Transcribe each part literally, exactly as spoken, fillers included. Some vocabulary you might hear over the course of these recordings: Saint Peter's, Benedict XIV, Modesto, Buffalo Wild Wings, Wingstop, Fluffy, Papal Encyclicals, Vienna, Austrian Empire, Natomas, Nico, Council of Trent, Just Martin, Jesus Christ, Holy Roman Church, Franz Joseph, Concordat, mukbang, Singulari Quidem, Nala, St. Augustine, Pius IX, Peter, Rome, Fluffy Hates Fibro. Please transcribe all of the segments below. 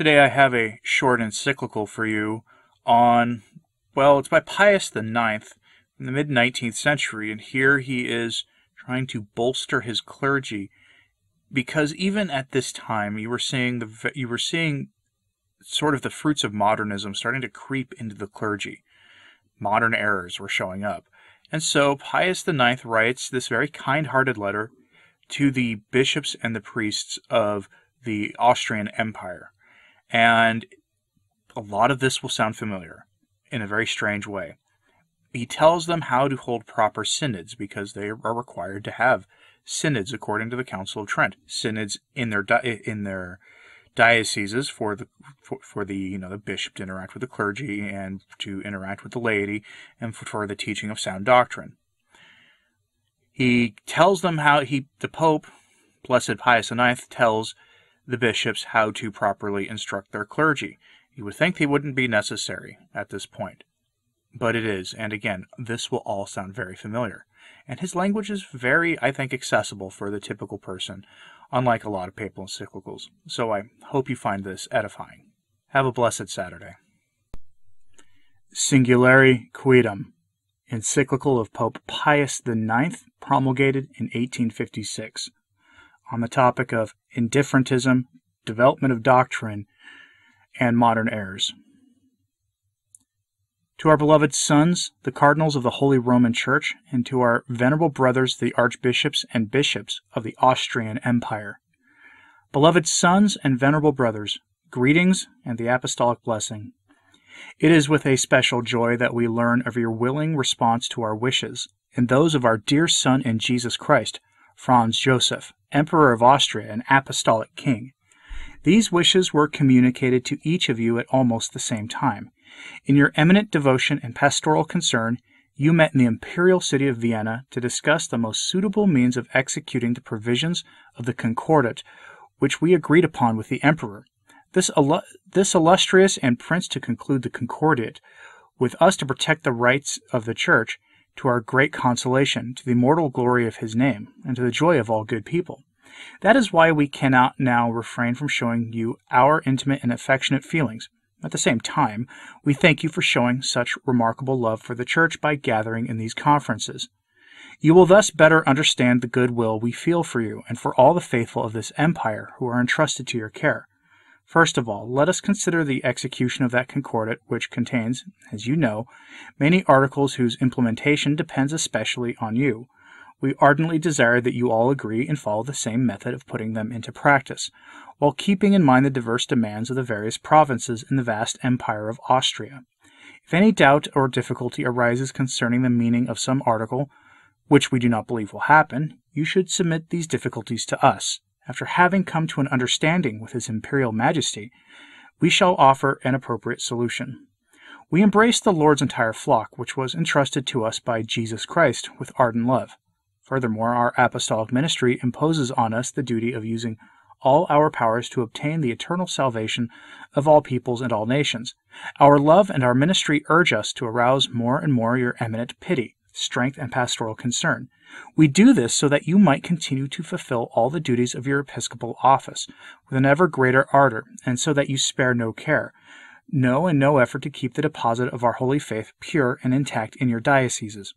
Today I have a short encyclical for you on, well, it's by Pius the ninth in the mid-nineteenth century, and here he is trying to bolster his clergy, because even at this time you were seeing the you were seeing sort of the fruits of modernism starting to creep into the clergy. Modern errors were showing up. And so Pius the ninth writes this very kind-hearted letter to the bishops and the priests of the Austrian Empire. And a lot of this will sound familiar in a very strange way. He tells them how to hold proper synods, because they are required to have synods according to the Council of Trent. Synods in their di in their dioceses for the for, for the you know the bishop to interact with the clergy and to interact with the laity and for, for the teaching of sound doctrine. He tells them how he the Pope, Blessed Pius the ninth, tells the bishops how to properly instruct their clergy. You would think they wouldn't be necessary at this point, but it is, and again, this will all sound very familiar. And his language is very, I think, accessible for the typical person, unlike a lot of papal encyclicals. So I hope you find this edifying. Have a blessed Saturday. Singulari Quidem, encyclical of Pope Pius the ninth, promulgated in eighteen fifty-six, on the topic of indifferentism, development of doctrine, and modern errors. To our beloved sons, the cardinals of the Holy Roman Church, and to our venerable brothers, the archbishops and bishops of the Austrian Empire. Beloved sons and venerable brothers, greetings and the apostolic blessing. It is with a special joy that we learn of your willing response to our wishes, and those of our dear son in Jesus Christ, Franz Joseph, Emperor of Austria and Apostolic King. These wishes were communicated to each of you at almost the same time. In your eminent devotion and pastoral concern, you met in the imperial city of Vienna to discuss the most suitable means of executing the provisions of the Concordat, which we agreed upon with the Emperor. This, illu this illustrious and prince to conclude the Concordat with us to protect the rights of the Church, to our great consolation, to the immortal glory of his name, and to the joy of all good people. That is why we cannot now refrain from showing you our intimate and affectionate feelings. At the same time, we thank you for showing such remarkable love for the Church by gathering in these conferences. You will thus better understand the goodwill we feel for you and for all the faithful of this empire who are entrusted to your care. First of all, let us consider the execution of that Concordat, which contains, as you know, many articles whose implementation depends especially on you. We ardently desire that you all agree and follow the same method of putting them into practice, while keeping in mind the diverse demands of the various provinces in the vast empire of Austria. If any doubt or difficulty arises concerning the meaning of some article, which we do not believe will happen, you should submit these difficulties to us. After having come to an understanding with His Imperial Majesty, we shall offer an appropriate solution. We embrace the Lord's entire flock, which was entrusted to us by Jesus Christ, with ardent love. Furthermore, our apostolic ministry imposes on us the duty of using all our powers to obtain the eternal salvation of all peoples and all nations. Our love and our ministry urge us to arouse more and more your eminent pity, strength, and pastoral concern. We do this so that you might continue to fulfill all the duties of your episcopal office with an ever greater ardor, and so that you spare no care, no and no effort to keep the deposit of our holy faith pure and intact in your dioceses.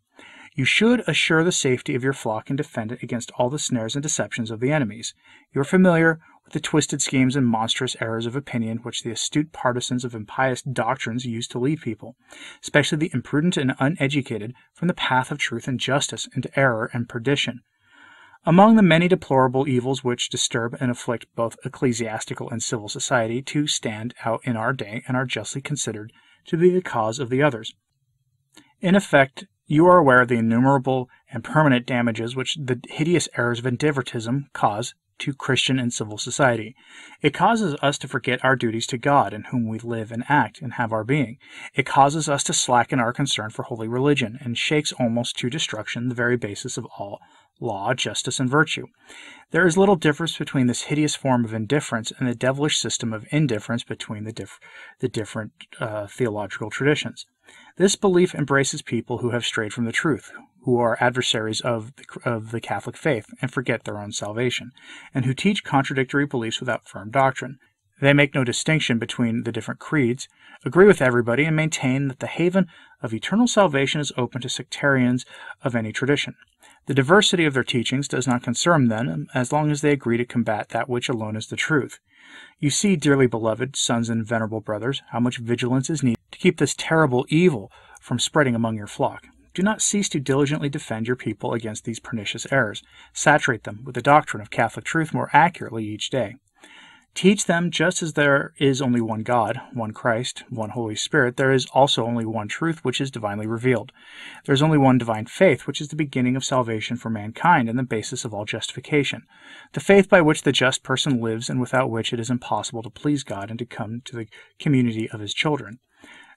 You should assure the safety of your flock and defend it against all the snares and deceptions of the enemies. You are familiar with the twisted schemes and monstrous errors of opinion which the astute partisans of impious doctrines use to lead people, especially the imprudent and uneducated, from the path of truth and justice into error and perdition. Among the many deplorable evils which disturb and afflict both ecclesiastical and civil society, two stand out in our day and are justly considered to be the cause of the others. In effect, you are aware of the innumerable and permanent damages which the hideous errors of indifferentism cause to Christian and civil society. It causes us to forget our duties to God, in whom we live and act and have our being. It causes us to slacken our concern for holy religion, and shakes almost to destruction the very basis of all law, justice, and virtue. There is little difference between this hideous form of indifference and the devilish system of indifference between the, diff the different uh, theological traditions. This belief embraces people who have strayed from the truth, who are adversaries of the, of the Catholic faith and forget their own salvation, and who teach contradictory beliefs without firm doctrine. They make no distinction between the different creeds, agree with everybody, and maintain that the haven of eternal salvation is open to sectarians of any tradition. The diversity of their teachings does not concern them as long as they agree to combat that which alone is the truth. You see, dearly beloved sons and venerable brothers, how much vigilance is needed to keep this terrible evil from spreading among your flock. Do not cease to diligently defend your people against these pernicious errors. Saturate them with the doctrine of Catholic truth more accurately each day. Teach them, just as there is only one God, one Christ, one Holy Spirit, there is also only one truth which is divinely revealed. There is only one divine faith, which is the beginning of salvation for mankind and the basis of all justification, the faith by which the just person lives and without which it is impossible to please God and to come to the community of his children.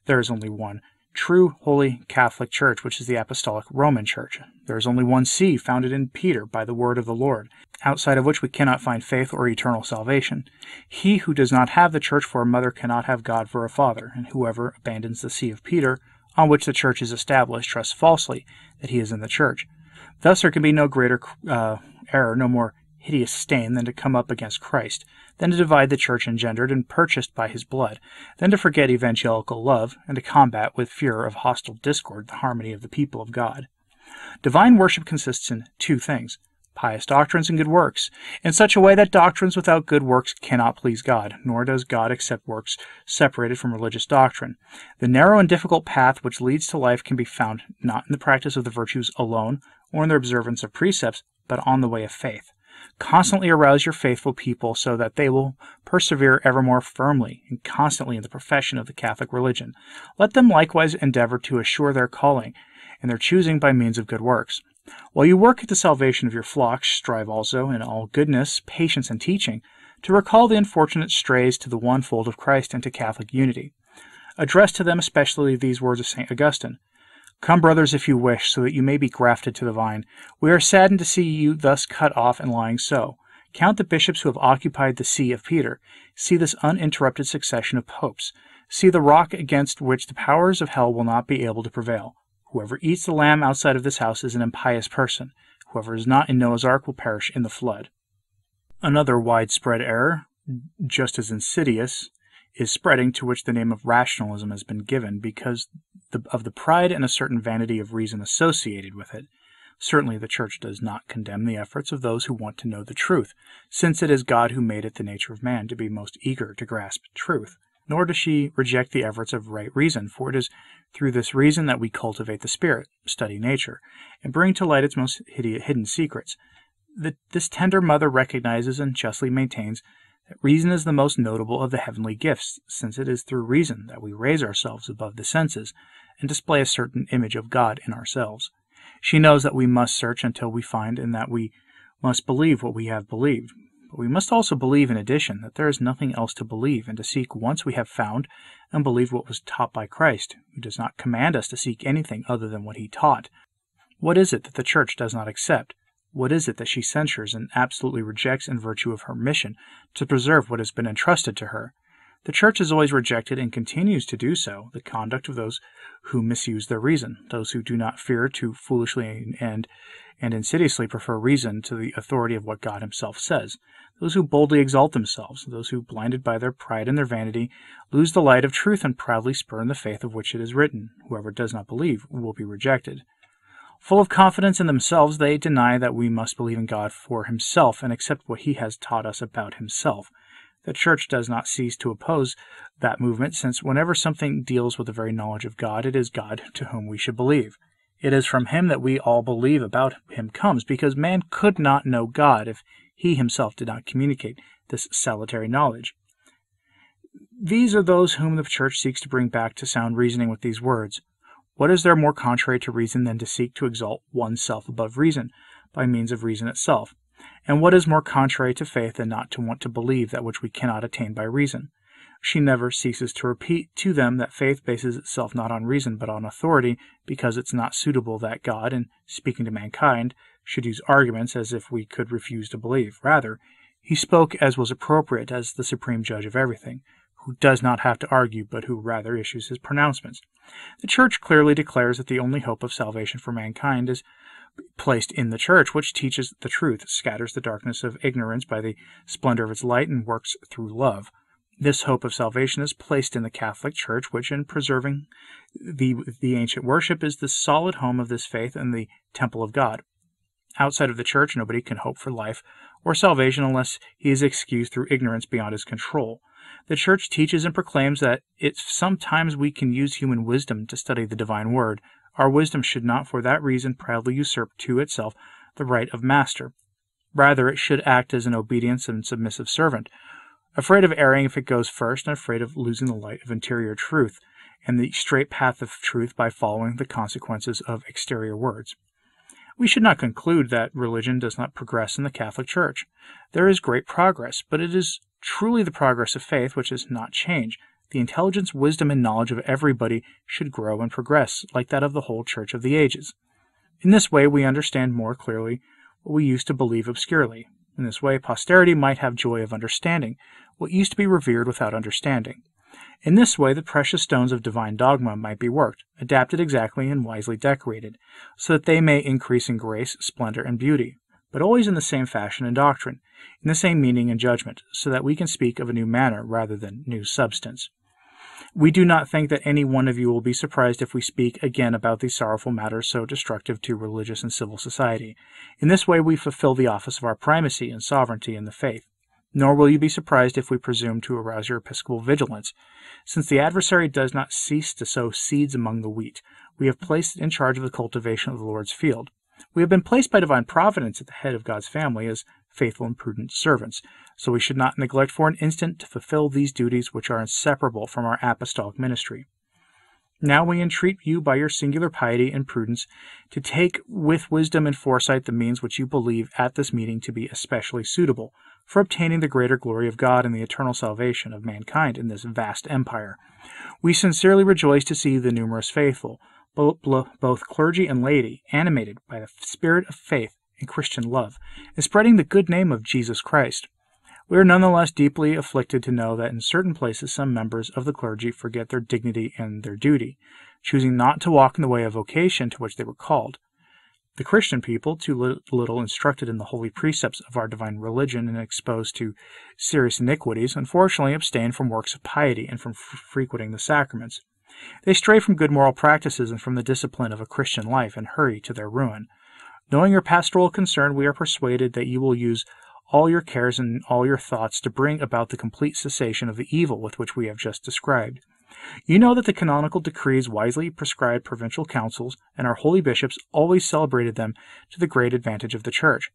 There is only one true holy Catholic Church, which is the Apostolic Roman Church. There is only one see founded in Peter by the word of the Lord, outside of which we cannot find faith or eternal salvation. He who does not have the church for a mother cannot have God for a father, and whoever abandons the see of Peter, on which the church is established, trusts falsely that he is in the church. Thus there can be no greater uh, error, no more hideous stain than to come up against Christ, then to divide the church engendered and purchased by his blood, then to forget evangelical love, and to combat with furor of hostile discord the harmony of the people of God. Divine worship consists in two things, pious doctrines and good works, in such a way that doctrines without good works cannot please God, nor does God accept works separated from religious doctrine. The narrow and difficult path which leads to life can be found not in the practice of the virtues alone, or in the observance of precepts, but on the way of faith. Constantly arouse your faithful people so that they will persevere ever more firmly and constantly in the profession of the Catholic religion. Let them likewise endeavor to assure their calling and their choosing by means of good works. While you work at the salvation of your flocks, strive also in all goodness, patience, and teaching to recall the unfortunate strays to the one fold of Christ and to Catholic unity. Address to them especially these words of Saint Augustine: "Come, brothers, if you wish, so that you may be grafted to the vine. We are saddened to see you thus cut off and lying so. Count the bishops who have occupied the see of Peter. See this uninterrupted succession of popes. See the rock against which the powers of hell will not be able to prevail. Whoever eats the lamb outside of this house is an impious person. Whoever is not in Noah's ark will perish in the flood." Another widespread error, just as insidious, is spreading, to which the name of rationalism has been given, because the, of the pride and a certain vanity of reason associated with it. Certainly the Church does not condemn the efforts of those who want to know the truth, since it is God who made it the nature of man to be most eager to grasp truth. Nor does she reject the efforts of right reason, for it is through this reason that we cultivate the Spirit, study nature, and bring to light its most hidden secrets. The, this tender mother recognizes and justly maintains that reason is the most notable of the heavenly gifts, since it is through reason that we raise ourselves above the senses and display a certain image of God in ourselves. She knows that we must search until we find, and that we must believe what we have believed. But we must also believe, in addition, that there is nothing else to believe, and to seek once we have found and believe what was taught by Christ, who does not command us to seek anything other than what he taught. What is it that the Church does not accept? What is it that she censures and absolutely rejects in virtue of her mission to preserve what has been entrusted to her? The Church has always rejected, and continues to do so, the conduct of those who misuse their reason, those who do not fear to foolishly and, and insidiously prefer reason to the authority of what God himself says, those who boldly exalt themselves, those who, blinded by their pride and their vanity, lose the light of truth and proudly spurn the faith of which it is written, "Whoever does not believe will be rejected." Full of confidence in themselves, they deny that we must believe in God for himself and accept what he has taught us about himself. The Church does not cease to oppose that movement, since whenever something deals with the very knowledge of God, it is God to whom we should believe. It is from him that we all believe about him comes, because man could not know God if he himself did not communicate this salutary knowledge. These are those whom the Church seeks to bring back to sound reasoning with these words: "What is there more contrary to reason than to seek to exalt oneself above reason by means of reason itself? And what is more contrary to faith than not to want to believe that which we cannot attain by reason?" She never ceases to repeat to them that faith bases itself not on reason but on authority, because it's not suitable that God, in speaking to mankind, should use arguments as if we could refuse to believe. Rather, he spoke as was appropriate as the supreme judge of everything, who does not have to argue, but who rather issues his pronouncements. The Church clearly declares that the only hope of salvation for mankind is placed in the Church, which teaches the truth, scatters the darkness of ignorance by the splendor of its light, and works through love. This hope of salvation is placed in the Catholic Church, which in preserving the, the ancient worship is the solid home of this faith and the temple of God. Outside of the Church, nobody can hope for life or salvation unless he is excused through ignorance beyond his control. The Church teaches and proclaims that if sometimes we can use human wisdom to study the divine word, our wisdom should not for that reason proudly usurp to itself the right of master. Rather, it should act as an obedient and submissive servant, afraid of erring if it goes first and afraid of losing the light of interior truth and the straight path of truth by following the consequences of exterior words. We should not conclude that religion does not progress in the Catholic Church. There is great progress, but it is truly the progress of faith which does not change. The intelligence, wisdom, and knowledge of everybody should grow and progress, like that of the whole Church of the ages. In this way, we understand more clearly what we used to believe obscurely. In this way, posterity might have joy of understanding what used to be revered without understanding. In this way, the precious stones of divine dogma might be worked, adapted exactly and wisely decorated, so that they may increase in grace, splendor, and beauty, but always in the same fashion and doctrine, in the same meaning and judgment, so that we can speak of a new manner rather than new substance. We do not think that any one of you will be surprised if we speak again about these sorrowful matters so destructive to religious and civil society. In this way we fulfill the office of our primacy and sovereignty in the faith. Nor will you be surprised if we presume to arouse your episcopal vigilance. Since the adversary does not cease to sow seeds among the wheat, we have placed in charge of the cultivation of the Lord's field. We have been placed by divine providence at the head of God's family as faithful and prudent servants, so we should not neglect for an instant to fulfill these duties which are inseparable from our apostolic ministry. Now we entreat you by your singular piety and prudence to take with wisdom and foresight the means which you believe at this meeting to be especially suitable for obtaining the greater glory of God and the eternal salvation of mankind in this vast empire. We sincerely rejoice to see the numerous faithful, both clergy and laity, animated by the spirit of faith and Christian love, and spreading the good name of Jesus Christ. We are nonetheless deeply afflicted to know that in certain places some members of the clergy forget their dignity and their duty, choosing not to walk in the way of vocation to which they were called. The Christian people, too little instructed in the holy precepts of our divine religion and exposed to serious iniquities, unfortunately abstain from works of piety and from frequenting the sacraments. They stray from good moral practices and from the discipline of a Christian life and hurry to their ruin. Knowing your pastoral concern, we are persuaded that you will use all your cares and all your thoughts to bring about the complete cessation of the evil with which we have just described. You know that the canonical decrees wisely prescribed provincial councils, and our holy bishops always celebrated them to the great advantage of the Church.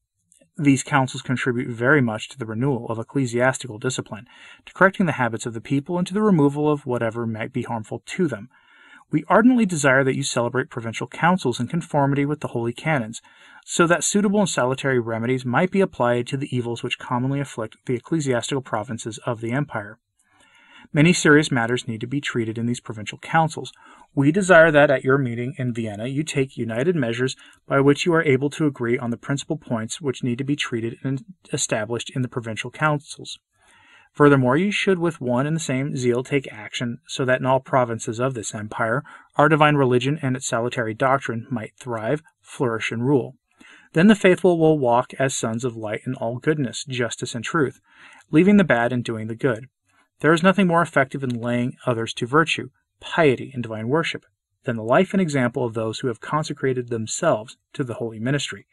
These councils contribute very much to the renewal of ecclesiastical discipline, to correcting the habits of the people, and to the removal of whatever might be harmful to them. We ardently desire that you celebrate provincial councils in conformity with the holy canons, so that suitable and salutary remedies might be applied to the evils which commonly afflict the ecclesiastical provinces of the empire. Many serious matters need to be treated in these provincial councils. We desire that at your meeting in Vienna you take united measures by which you are able to agree on the principal points which need to be treated and established in the provincial councils. Furthermore, you should with one and the same zeal take action so that in all provinces of this empire our divine religion and its salutary doctrine might thrive, flourish, and rule. Then the faithful will walk as sons of light in all goodness, justice, and truth, leaving the bad and doing the good. There is nothing more effective in laying others to virtue, piety, and divine worship than the life and example of those who have consecrated themselves to the holy ministry.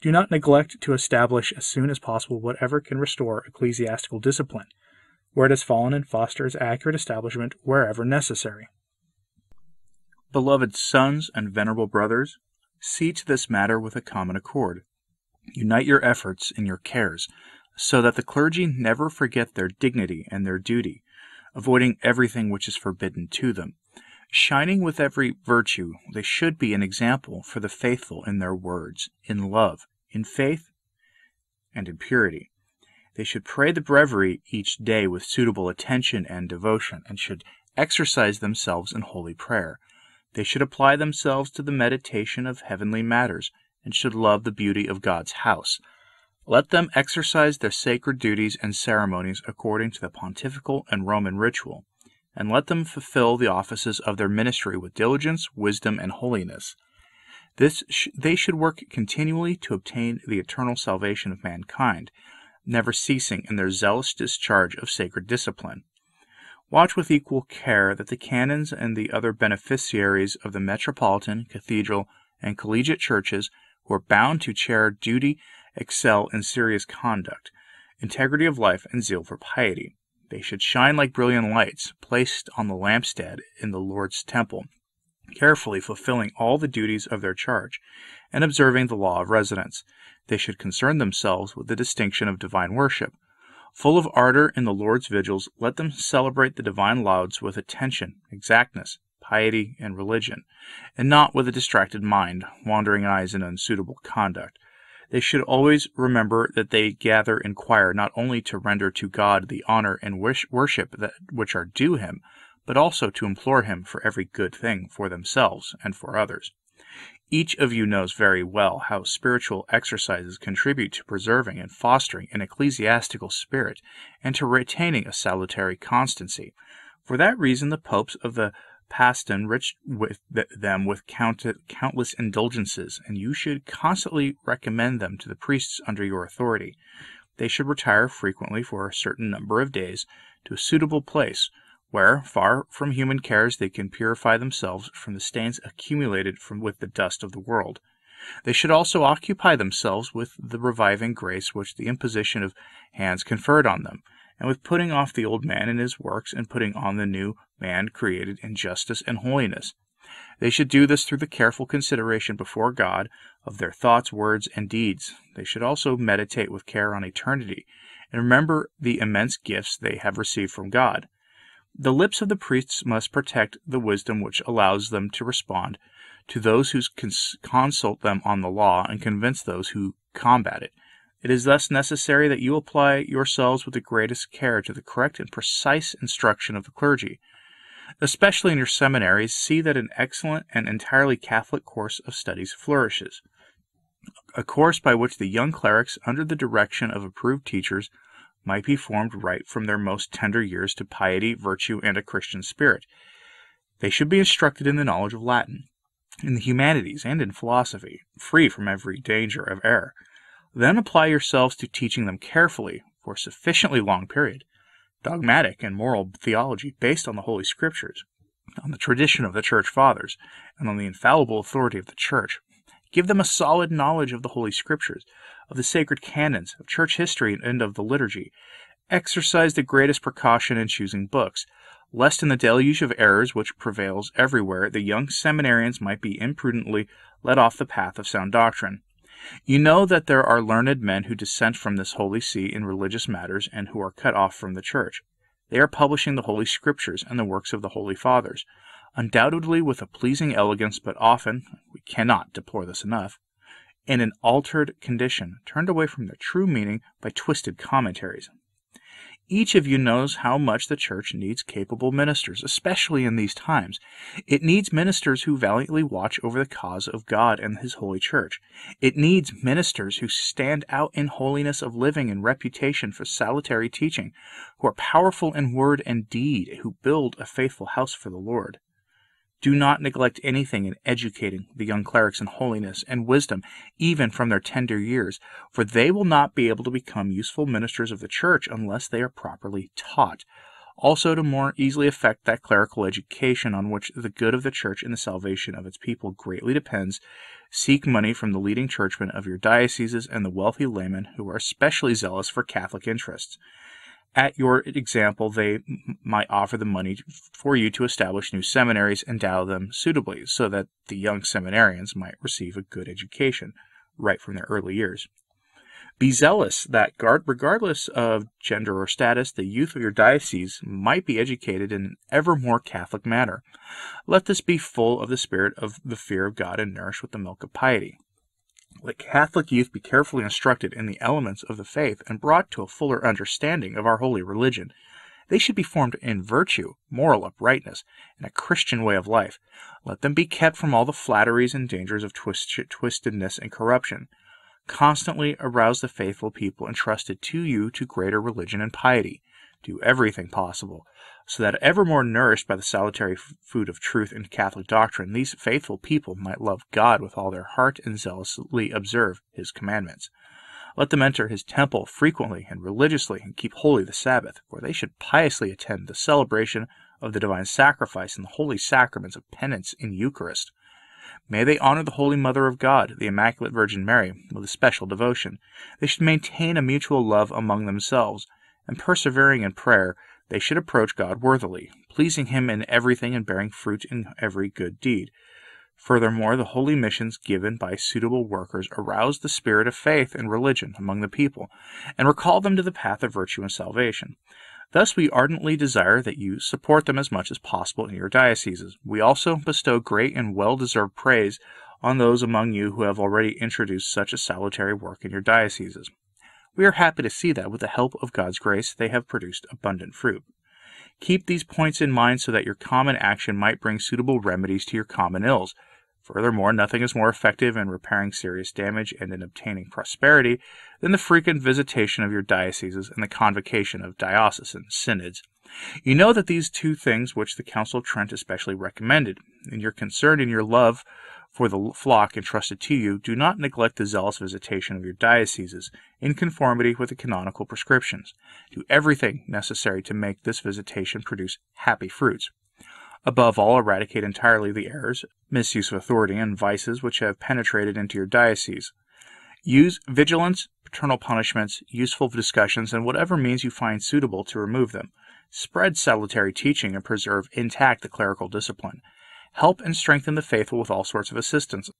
Do not neglect to establish as soon as possible whatever can restore ecclesiastical discipline, where it has fallen, and foster its accurate establishment wherever necessary. Beloved sons and venerable brothers, see to this matter with a common accord. Unite your efforts in your cares, so that the clergy never forget their dignity and their duty, avoiding everything which is forbidden to them. Shining with every virtue, they should be an example for the faithful in their words, in love, in faith, and in purity. They should pray the breviary each day with suitable attention and devotion, and should exercise themselves in holy prayer. They should apply themselves to the meditation of heavenly matters, and should love the beauty of God's house. Let them exercise their sacred duties and ceremonies according to the pontifical and Roman ritual, and let them fulfill the offices of their ministry with diligence, wisdom, and holiness. This sh- they should work continually to obtain the eternal salvation of mankind, never ceasing in their zealous discharge of sacred discipline. watch with equal care that the canons and the other beneficiaries of the metropolitan, cathedral, and collegiate churches who are bound to chair duty excel in serious conduct, integrity of life, and zeal for piety. They should shine like brilliant lights placed on the lampstand in the Lord's temple, carefully fulfilling all the duties of their charge, and observing the law of residence. They should concern themselves with the distinction of divine worship. Full of ardor in the Lord's vigils, let them celebrate the divine lauds with attention, exactness, piety, and religion, and not with a distracted mind, wandering eyes, and unsuitable conduct. They should always remember that they gather in choir not only to render to God the honor and worship that which are due him, but also to implore him for every good thing for themselves and for others. Each of you knows very well how spiritual exercises contribute to preserving and fostering an ecclesiastical spirit and to retaining a salutary constancy. For that reason the popes of the past enriched with them with count countless indulgences, and you should constantly recommend them to the priests under your authority. They should retire frequently for a certain number of days to a suitable place, where, far from human cares, they can purify themselves from the stains accumulated from with the dust of the world. They should also occupy themselves with the reviving grace which the imposition of hands conferred on them, and with putting off the old man and his works, and putting on the new man created in justice and holiness. They should do this through the careful consideration before God of their thoughts, words, and deeds. They should also meditate with care on eternity, and remember the immense gifts they have received from God. The lips of the priests must protect the wisdom which allows them to respond to those who cons consult them on the law, and convince those who combat it. It is thus necessary that you apply yourselves with the greatest care to the correct and precise instruction of the clergy. Especially in your seminaries, see that an excellent and entirely Catholic course of studies flourishes, a course by which the young clerics, under the direction of approved teachers, might be formed right from their most tender years to piety, virtue, and a Christian spirit. They should be instructed in the knowledge of Latin, in the humanities, and in philosophy, free from every danger of error. Then apply yourselves to teaching them carefully, for a sufficiently long period, dogmatic and moral theology based on the Holy Scriptures, on the tradition of the Church Fathers, and on the infallible authority of the Church. Give them a solid knowledge of the Holy Scriptures, of the sacred canons, of church history, and of the liturgy. Exercise the greatest precaution in choosing books, lest in the deluge of errors which prevails everywhere the young seminarians might be imprudently led off the path of sound doctrine. You know that there are learned men who dissent from this Holy See in religious matters, and who are cut off from the Church. They are publishing the Holy Scriptures and the works of the Holy Fathers, undoubtedly with a pleasing elegance, but often, we cannot deplore this enough, in an altered condition, turned away from their true meaning by twisted commentaries. Each of you knows how much the Church needs capable ministers, especially in these times. It needs ministers who valiantly watch over the cause of God and His Holy Church. It needs ministers who stand out in holiness of living and reputation for salutary teaching, who are powerful in word and deed, who build a faithful house for the Lord. Do not neglect anything in educating the young clerics in holiness and wisdom, even from their tender years, for they will not be able to become useful ministers of the Church unless they are properly taught. Also, to more easily effect that clerical education on which the good of the Church and the salvation of its people greatly depends, seek money from the leading churchmen of your dioceses and the wealthy laymen who are especially zealous for Catholic interests. At your example, they might offer the money for you to establish new seminaries, endow them suitably, so that the young seminarians might receive a good education right from their early years. Be zealous that, regardless of gender or status, the youth of your diocese might be educated in an ever more Catholic manner. Let this be full of the spirit of the fear of God and nourished with the milk of piety. Let Catholic youth be carefully instructed in the elements of the faith and brought to a fuller understanding of our holy religion. They should be formed in virtue, moral uprightness, and a Christian way of life. Let them be kept from all the flatteries and dangers of twist twistedness and corruption. Constantly arouse the faithful people entrusted to you to greater religion and piety. Do everything possible, so that ever more nourished by the salutary food of truth and Catholic doctrine, these faithful people might love God with all their heart and zealously observe His commandments. Let them enter his temple frequently and religiously, and keep holy the Sabbath, for they should piously attend the celebration of the divine sacrifice and the holy sacraments of penance in Eucharist. May they honor the Holy Mother of God, the Immaculate Virgin Mary, with especial devotion. They should maintain a mutual love among themselves, and persevering in prayer, they should approach God worthily, pleasing Him in everything and bearing fruit in every good deed. Furthermore, the holy missions given by suitable workers arouse the spirit of faith and religion among the people, and recall them to the path of virtue and salvation. Thus, we ardently desire that you support them as much as possible in your dioceses. We also bestow great and well-deserved praise on those among you who have already introduced such a salutary work in your dioceses. We are happy to see that, with the help of God's grace, they have produced abundant fruit. Keep these points in mind so that your common action might bring suitable remedies to your common ills. Furthermore, nothing is more effective in repairing serious damage and in obtaining prosperity than the frequent visitation of your dioceses and the convocation of diocesan synods. You know that these two things which the Council of Trent especially recommended, in your concern and your love for the flock entrusted to you, do not neglect the zealous visitation of your dioceses, in conformity with the canonical prescriptions. Do everything necessary to make this visitation produce happy fruits. Above all, eradicate entirely the errors, misuse of authority, and vices which have penetrated into your diocese. Use vigilance, paternal punishments, useful discussions, and whatever means you find suitable to remove them. Spread salutary teaching and preserve intact the clerical discipline. Help and strengthen the faithful with all sorts of assistance.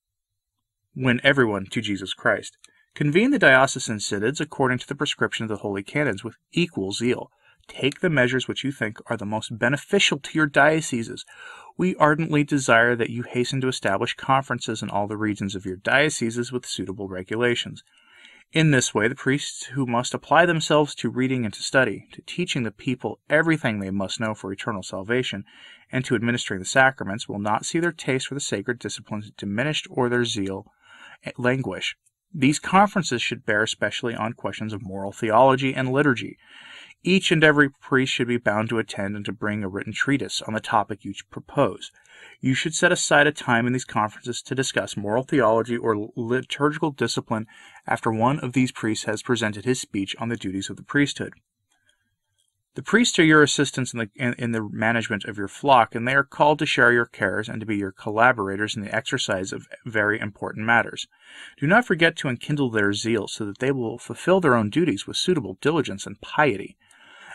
Win everyone to Jesus Christ. Convene the diocesan synods according to the prescription of the holy canons with equal zeal. Take the measures which you think are the most beneficial to your dioceses. We ardently desire that you hasten to establish conferences in all the regions of your dioceses with suitable regulations. In this way, the priests, who must apply themselves to reading and to study, to teaching the people everything they must know for eternal salvation, and to administering the sacraments, will not see their taste for the sacred disciplines diminished or their zeal languish. These conferences should bear especially on questions of moral theology and liturgy. Each and every priest should be bound to attend and to bring a written treatise on the topic you propose. You should set aside a time in these conferences to discuss moral theology or liturgical discipline after one of these priests has presented his speech on the duties of the priesthood. The priests are your assistants in the, in, in the management of your flock, and they are called to share your cares and to be your collaborators in the exercise of very important matters. Do not forget to enkindle their zeal so that they will fulfill their own duties with suitable diligence and piety.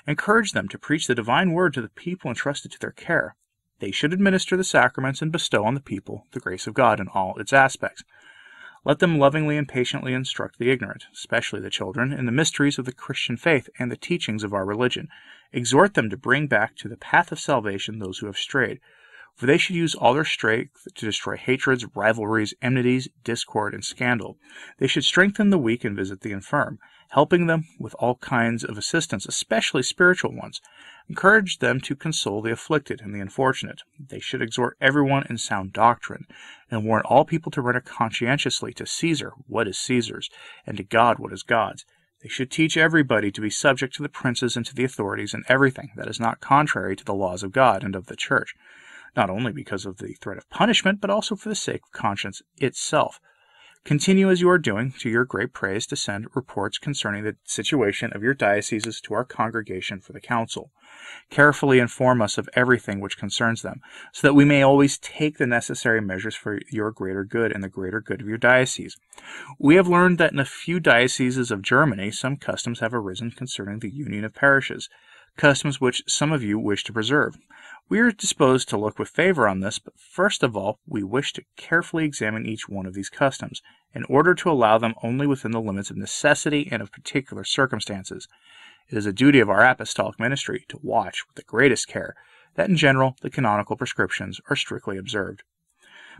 Encourage them to preach the divine word to the people entrusted to their care. They should administer the sacraments and bestow on the people the grace of God in all its aspects. Let them lovingly and patiently instruct the ignorant, especially the children, in the mysteries of the Christian faith and the teachings of our religion. Exhort them to bring back to the path of salvation those who have strayed, for they should use all their strength to destroy hatreds, rivalries, enmities, discord, and scandal. They should strengthen the weak and visit the infirm, helping them with all kinds of assistance, especially spiritual ones. Encourage them to console the afflicted and the unfortunate. They should exhort everyone in sound doctrine, and warn all people to render conscientiously to Caesar what is Caesar's, and to God what is God's. They should teach everybody to be subject to the princes and to the authorities in everything that is not contrary to the laws of God and of the Church, not only because of the threat of punishment, but also for the sake of conscience itself. Continue as you are doing, to your great praise, to send reports concerning the situation of your dioceses to our congregation for the council. Carefully inform us of everything which concerns them, so that we may always take the necessary measures for your greater good and the greater good of your diocese. We have learned that in a few dioceses of Germany, some customs have arisen concerning the union of parishes, customs which some of you wish to preserve. We are disposed to look with favor on this, but first of all, we wish to carefully examine each one of these customs, in order to allow them only within the limits of necessity and of particular circumstances. It is a duty of our apostolic ministry to watch with the greatest care that in general the canonical prescriptions are strictly observed.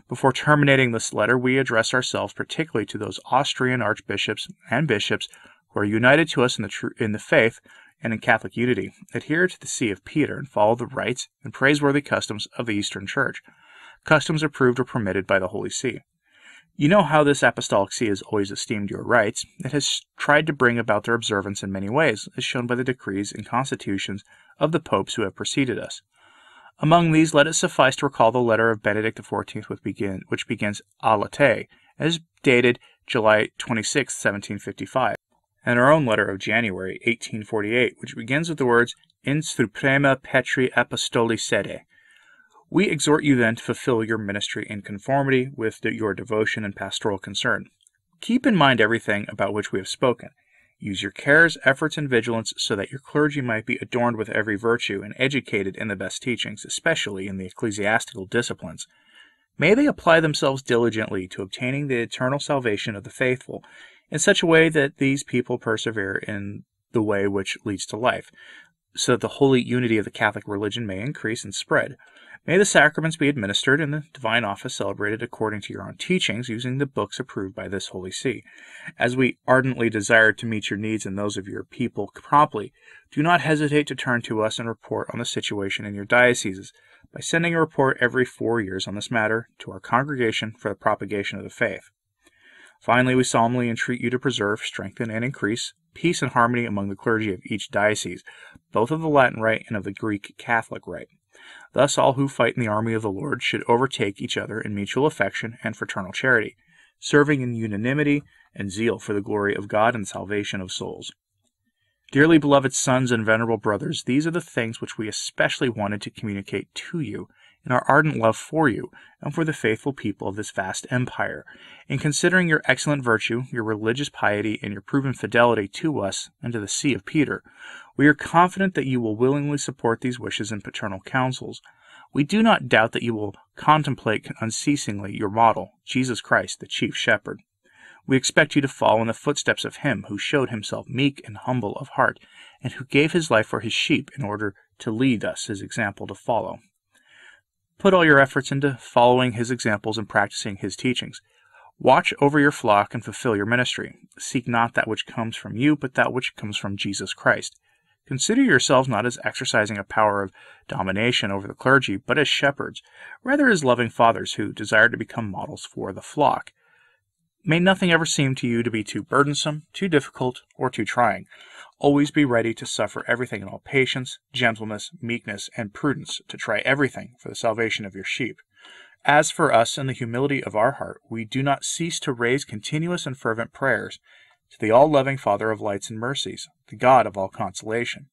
Before terminating this letter, we address ourselves particularly to those Austrian archbishops and bishops who are united to us in the, tr in the faith, and in Catholic unity, adhere to the See of Peter and follow the rites and praiseworthy customs of the Eastern Church, customs approved or permitted by the Holy See. You know how this Apostolic See has always esteemed your rights. It has tried to bring about their observance in many ways, as shown by the decrees and constitutions of the popes who have preceded us. Among these, let it suffice to recall the letter of Benedict the fourteenth, which, begin, which begins "A la te," as dated July twenty-sixth, seventeen fifty-five. and our own letter of January eighteen forty-eight, which begins with the words, In suprema patri apostoli sede. We exhort you then to fulfill your ministry in conformity with the, your devotion and pastoral concern. Keep in mind everything about which we have spoken. Use your cares, efforts, and vigilance so that your clergy might be adorned with every virtue and educated in the best teachings, especially in the ecclesiastical disciplines. May they apply themselves diligently to obtaining the eternal salvation of the faithful in such a way that these people persevere in the way which leads to life, so that the holy unity of the Catholic religion may increase and spread. May the sacraments be administered and the divine office celebrated according to your own teachings, using the books approved by this Holy See. As we ardently desire to meet your needs and those of your people promptly, do not hesitate to turn to us and report on the situation in your dioceses by sending a report every four years on this matter to our congregation for the propagation of the faith. Finally, we solemnly entreat you to preserve, strengthen, and increase peace and harmony among the clergy of each diocese, both of the Latin Rite and of the Greek Catholic Rite. Thus all who fight in the army of the Lord should overtake each other in mutual affection and fraternal charity, serving in unanimity and zeal for the glory of God and salvation of souls. Dearly beloved sons and venerable brothers, these are the things which we especially wanted to communicate to you in our ardent love for you and for the faithful people of this vast empire, in considering your excellent virtue, your religious piety, and your proven fidelity to us and to the See of Peter. We are confident that you will willingly support these wishes in paternal councils. We do not doubt that you will contemplate unceasingly your model, Jesus Christ, the chief shepherd. We expect you to follow in the footsteps of him who showed himself meek and humble of heart, and who gave his life for his sheep in order to lead us his example to follow. Put all your efforts into following his examples and practicing his teachings. Watch over your flock and fulfill your ministry. Seek not that which comes from you, but that which comes from Jesus Christ. Consider yourselves not as exercising a power of domination over the clergy, but as shepherds, rather as loving fathers who desire to become models for the flock. May nothing ever seem to you to be too burdensome, too difficult, or too trying. Always be ready to suffer everything in all patience, gentleness, meekness, and prudence, to try everything for the salvation of your sheep. As for us, in the humility of our heart, we do not cease to raise continuous and fervent prayers to the all-loving Father of lights and mercies, the God of all consolation.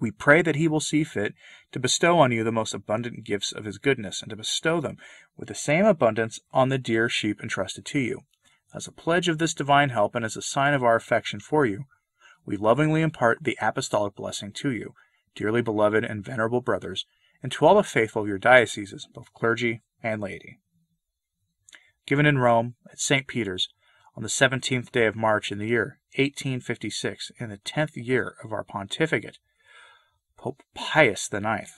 We pray that he will see fit to bestow on you the most abundant gifts of his goodness, and to bestow them with the same abundance on the dear sheep entrusted to you. As a pledge of this divine help and as a sign of our affection for you, we lovingly impart the apostolic blessing to you, dearly beloved and venerable brothers, and to all the faithful of your dioceses, both clergy and laity. Given in Rome, at Saint Peter's, on the seventeenth day of March in the year eighteen fifty-six, in the tenth year of our pontificate, Pope Pius the ninth.